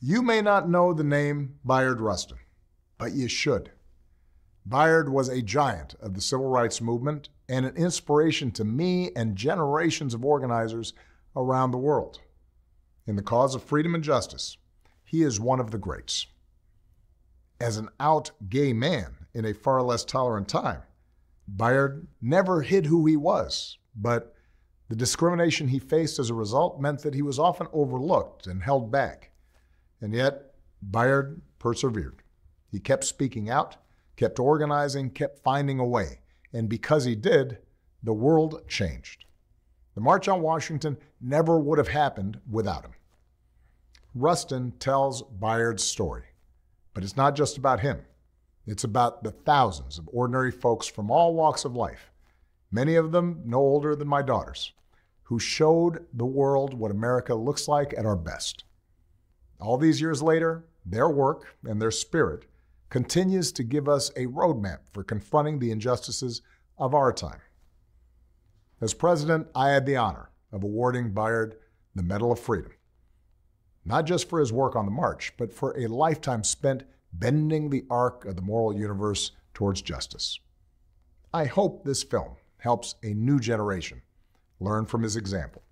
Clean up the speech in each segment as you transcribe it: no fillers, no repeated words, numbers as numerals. You may not know the name Bayard Rustin, but you should. Bayard was a giant of the civil rights movement and an inspiration to me and generations of organizers around the world. In the cause of freedom and justice, he is one of the greats. As an out gay man in a far less tolerant time, Bayard never hid who he was, but the discrimination he faced as a result meant that he was often overlooked and held back. And yet, Bayard persevered. He kept speaking out, kept organizing, kept finding a way. And because he did, the world changed. The March on Washington never would have happened without him. Rustin tells Bayard's story, but it's not just about him. It's about the thousands of ordinary folks from all walks of life, many of them no older than my daughters, who showed the world what America looks like at our best. All these years later, their work and their spirit continues to give us a roadmap for confronting the injustices of our time. As president, I had the honor of awarding Bayard the Medal of Freedom, not just for his work on the march, but for a lifetime spent bending the arc of the moral universe towards justice. I hope this film helps a new generation learn from his example.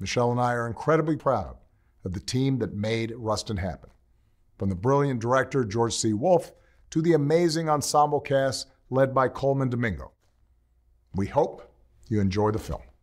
Michelle and I are incredibly proud of the team that made Rustin happen. From the brilliant director George C. Wolfe to the amazing ensemble cast led by Colman Domingo. We hope you enjoy the film.